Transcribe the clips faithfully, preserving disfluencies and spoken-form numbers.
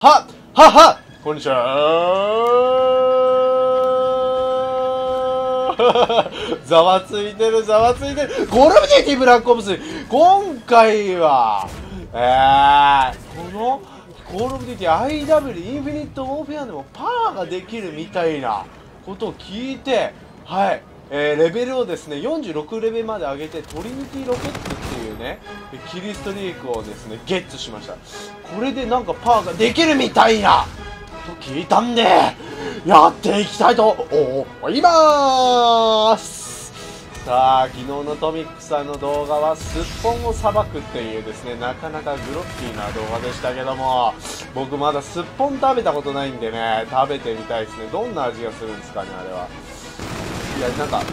はっはっはっこんにちはざわついてるざわついてるゴルフジェティブラックオプス今回はえー、このゴルフジェティ アイダブリュー インフィニットウォーフェアでもパワーができるみたいなことを聞いて、はい、えー、レベルをですねよんじゅうろくレベルまで上げてトリニティロケットね、キリストリークをですねゲットしました。これでなんかパワーができるみたいなと聞いたんでやっていきたいと思いまーす。さあ昨日のトミックさんの動画はすっぽんをさばくっていうですねなかなかグロッキーな動画でしたけども、僕まだすっぽん食べたことないんでね食べてみたいですね。どんな味がするんですかねあれは。いやなんかすっ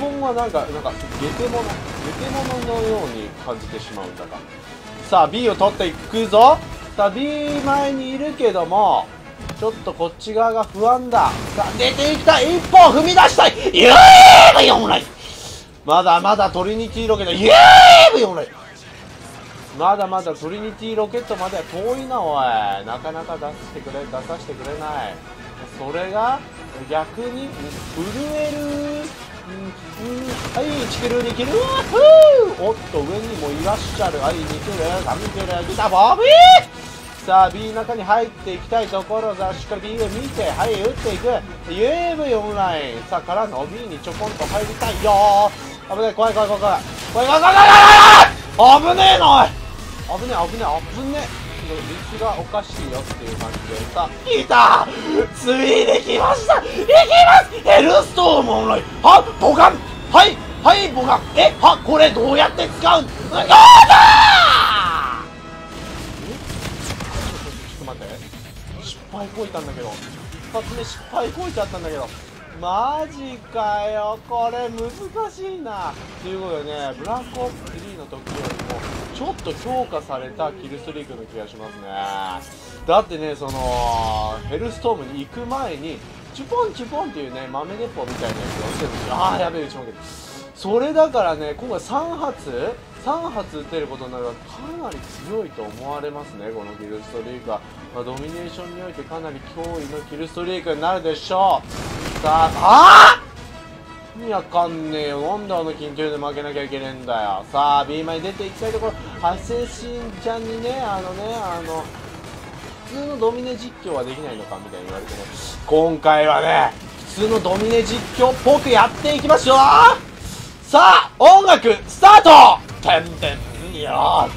ぽんはなんかなんかゲテモノゲテモノのように感じてしまうんだが、さあ ビー を取っていくぞ。さあ ビー 前にいるけどもちょっとこっち側が不安だ。さあ出ていきたい、一歩踏み出したい ユーエーブイオンライン、 まだまだトリニティロケット ユーエーブイオンライン、 まだまだトリニティロケットまでは遠いなおい。なかなか出してくれ出させてくれない。それが逆に震える、うんうん、はい地球に切る、おっと上にもいらっしゃる、はいに切るさん切る来たボビー。さあ ビー の中に入っていきたいところだ。しっかり ビー を見てはい打っていく ユーエーブイオンライン、さあからの ビー にちょこんと入りたいよー。危ない怖い怖い怖い怖い怖い怖い怖い怖い怖い危ねえなおい危ねえ危ねえ危ねえ道がおかしいよっていう感じでさ、来たついに来ました行きますヘルストームオンライン、はっボカンはいはいボカンえはこれどうやって使うんだーだーちょっと待って失敗こいたんだけど一発目失敗こいちゃったんだけどマジかよこれ難しいな。ということでねブラックオプススリーの時よりもちょっと強化されたキルストリークの気がしますね。だってねそのヘルストームに行く前にチュポンチュポンっていうね豆鉄砲みたいなやつが落ちてるんですよ。ああやべえ打ち負けた。それだからね今回さん発さん発撃てることになればかなり強いと思われますねこのキルストリークは、まあ、ドミネーションにおいてかなり脅威のキルストリークになるでしょう。さああ意味わかんねえよなんであの緊張で負けなきゃいけねえんだよ。さあ ビー 前出ていきたいところ、ハセシンちゃんにねあのねあの普通のドミネ実況はできないのかみたいに言われてね今回はね普通のドミネ実況っぽくやっていきましょう。さあ音楽スタートてんてんよ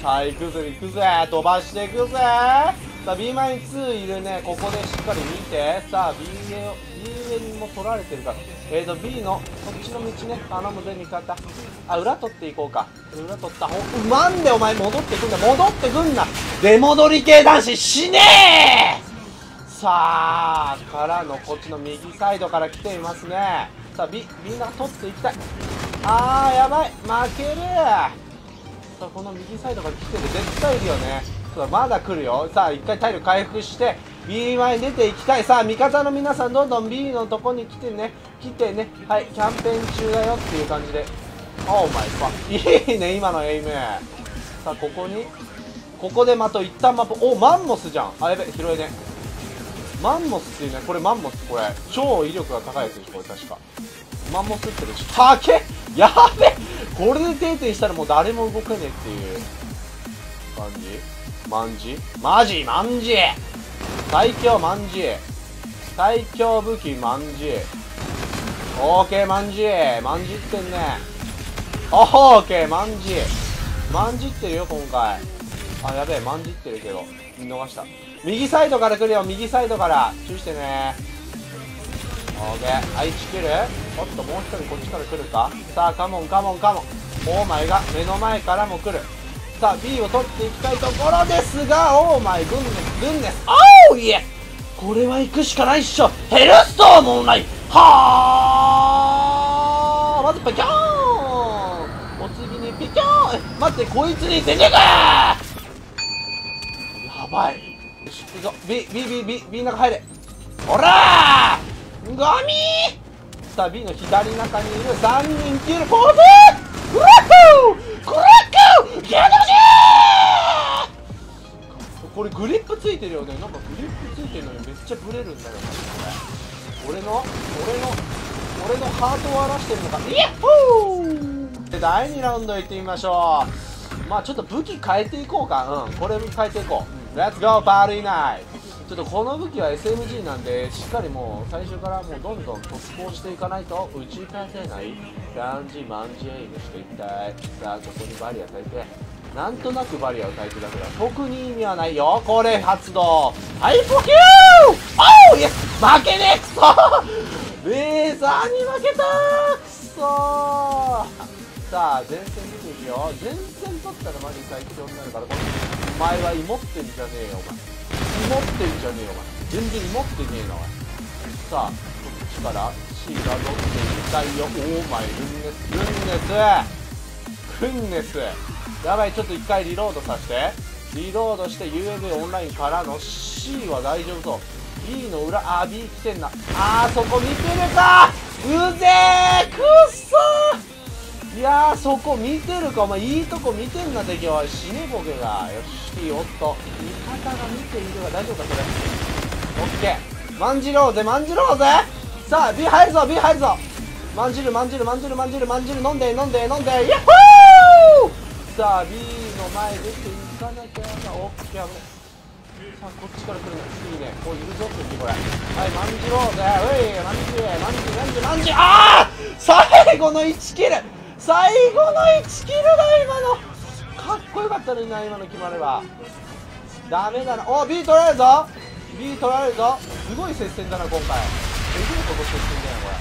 ー。さあ行くぜ行くぜ飛ばしていくぜ。さあ ビー 前ににいるねここでしっかり見て。さあ ビー へをにも取られてるから、えーと ビー のこっちの道ね頼むぜ味方。あ裏取っていこうか裏取ったほなんでお前戻ってくんだ戻ってくんな出戻り系男子しねえ。さあからのこっちの右サイドから来ていますね。さあ ビー みんな取っていきたい。あーやばい負ける。さあこの右サイドから来てる絶対いるよね。さあまだ来るよ。さあ一回体力回復してビー 前に出ていきたい。さあ味方の皆さんどんどん ビー のとこに来てね来てねはいキャンペーン中だよっていう感じでオーマイファいいね今のエイム。さあここにここでまた一旦マップおマンモスじゃんあやべ拾えねマンモスっていうねこれマンモスこれ超威力が高いやつでしょこれ確かマンモスってるし竹やべえこれで定点したらもう誰も動けねえっていう感じマンジマジマンジ最強まんじ最強武器まんじオーケーまんじまんじってんねオーケーまんじまんじってるよ今回。あやべえまんじってるけど見逃した。右サイドから来るよ右サイドから注意してねオーケーはいち切るおっともう一人こっちから来るか。さあカモンカモンカモンオーマイが目の前からも来る。さあ ビー を取っていきたいところですがオーマイ軍です軍ですオーイエこれは行くしかないっしょヘルストームオンラインはあまずピキョーンお次にピキョーン待ってこいつに出てくやばいよし行くぞ ビービービービー の中入れほらゴミー。さあ ビー の左中にいるさんにん切るポーズクラックークラックーやめてほしい。これグリップついてるよね。なんかグリップついてるのにめっちゃブレるんだよな、これ。俺の俺の俺のハートを荒らしてるのか。イヤッホー。でだいにラウンド行ってみましょう。まあちょっと武器変えていこうか。うん、これ変えていこう。レッツゴーバーリーナイフ。ちょっとこの武器は エスエムジー なんで、しっかりもう最初からもうどんどん突破していかないと打ち勝てない感じ。マンジエイムしていきたい。さあここにバリア焚いて、なんとなくバリアを焚いてるだけだ。特に意味はないよ。これ発動、はい呼吸。おういや負けねえ。クソレーザーに負けたー。クソー。さあ前線見ていくよ。前線取ったらマジ最強になるから。お前は芋ってんじゃねえよお前。持ってんじゃねえよお前。全然持ってねえなお前。さあこっちから C が乗っていきたいよ。お前ルンネスルンネスルンネスやばい。ちょっと一回リロードさせて、リロードして ユーエーブイ オンラインからの C は大丈夫そう。 B の裏、あー B 来てんな。あーそこ見てるか。うぜー。くっそー。いやーそこ見てるかお前。いいとこ見てんな敵は。死ねボケが。よし B おっと味方が見ているが大丈夫かそれ。オッケー。まんじろうぜまんじろうぜ。さあ B 入るぞ B 入るぞ。まんじるまんじるまんじるまんじるまんじる。飲んで飲んで飲んで。ヤッホー。さあ B の前出ていかなきゃ。オッケー。さあこっちから来るのいいね。こういるぞってこれ。はいまんじろうぜ。ういまんじゅまんじゅまんじゅまんじゅ。あー最後のいちキル、最後のいちキルだ今の。かっこよかったね今の決まれば。ダメだな。お B 取られるぞ B 取られるぞ。すごい接戦だな今回。えぐいほど接戦だよこれ。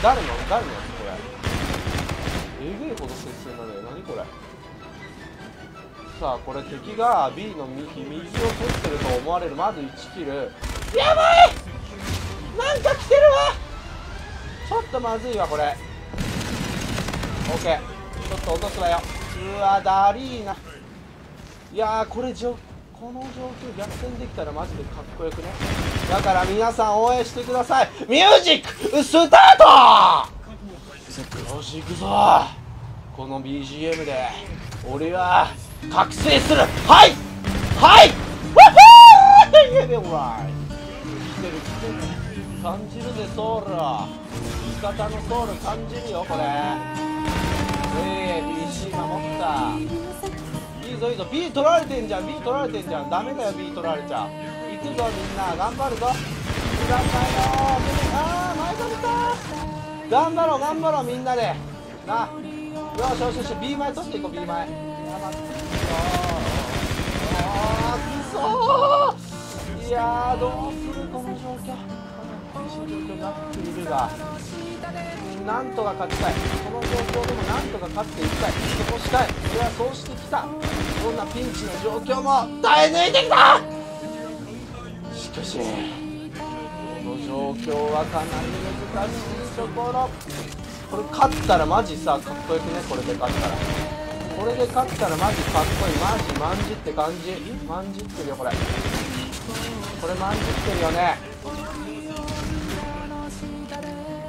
これ誰の誰のやつこれ。えぐいほど接戦だね。何これ。さあこれ敵が B の右右を取ってると思われる。まずいちキル。やばい。なんか来てるわ。ちょっとまずいわこれ。 OK ちょっと落とすわよ。うわダリーナ。いやーこれジョッキこの状況逆転できたらマジでかっこよくね。だから皆さん応援してください。ミュージックスタート。よし行くぞ。この ビージーエム で俺は覚醒する。はいはいウォッホー。来てる来てる感じるぜソウル。味方のソウル感じるよこれ。えー ビーシー 守った。いいぞ B 取られてんじゃん B 取られてんじゃん。ダメだよ B 取られちゃう。いくぞみんな頑張るぞ。頑張ろう。頑張ろう頑張ろうみんなでな。よしよしよし B 前取っていこう B 前。やばっあーくそー。いやーどうするこの状況。厳しい状況になっているがなんとか勝ちたい。この状況でもなんとか勝っていきたい。そこしたい。いやそうしてきた。こんなピンチの状況も耐え抜いてきた。しかしこの状況はかなり難しいところ。これ勝ったらマジさかっこよくね。これで勝ったらこれで勝ったらマジかっこいい。マジまんじって感じ。まんじってるよこれ。これまんじってるよね。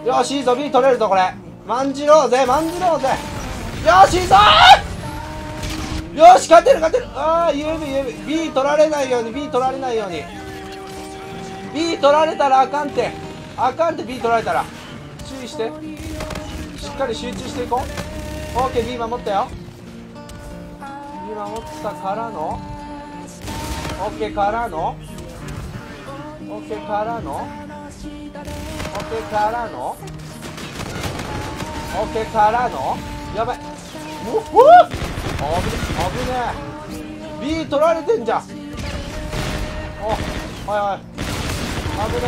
よしいいぞ B 取れるぞこれ。まんじろうぜまんじろうぜ。よしいいぞー。よし勝てる勝てる。ああ ユーエーブイ B 取られないように B 取られないように。 B 取られたらあかんてあかんて。 B 取られたら注意してしっかり集中していこう。 OK B 守ったよ。 B 守ったからの OK からの OK からの OK からの OK からのやばい。おっほー危ねえ危ねえ。 B 取られてんじゃん。おはいはい危ね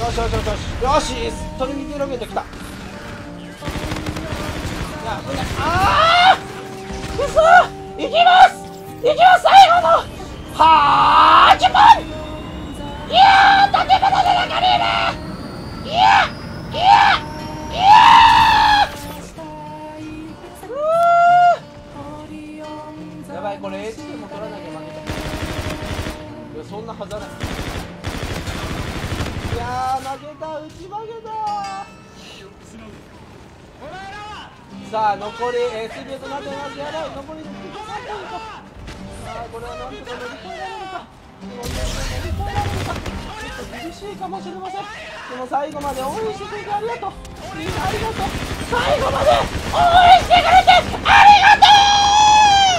え。よしよしよしよしよし取り逃げてきた。いや危ねえ。あーくそー。いきますいきます最後のはーじゅっぷん。いやー建物の中にいる。いやいやいやこれ エイチ でも取らなきゃ負けた。いやそんなはずない。いやー負けた。打ち負けたー。さあ残り エスビー となってます。やばい残りいちびょう。あ、これはなんとか乗り越えられるか、乗り越えられるか、ちょっと厳しいかもしれません。でも最後まで応援してくれてありがとう、みんなありがとう、最後まで応援してくれてありがとう。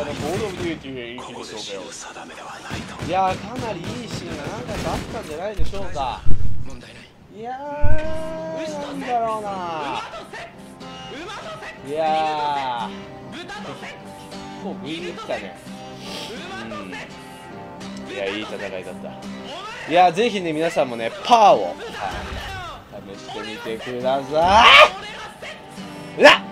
ボールオブデューティーへいい切り勝負を定めではないと。いやー、かなりいいシーンが何回かあったんじゃないでしょうか。問題ない。いやー、なんだろうなー。いやー、もう食いに来たね。うん、いや、いい戦いだった。いやー、ぜひね、皆さんもね、パワーを試してみてください。うわっ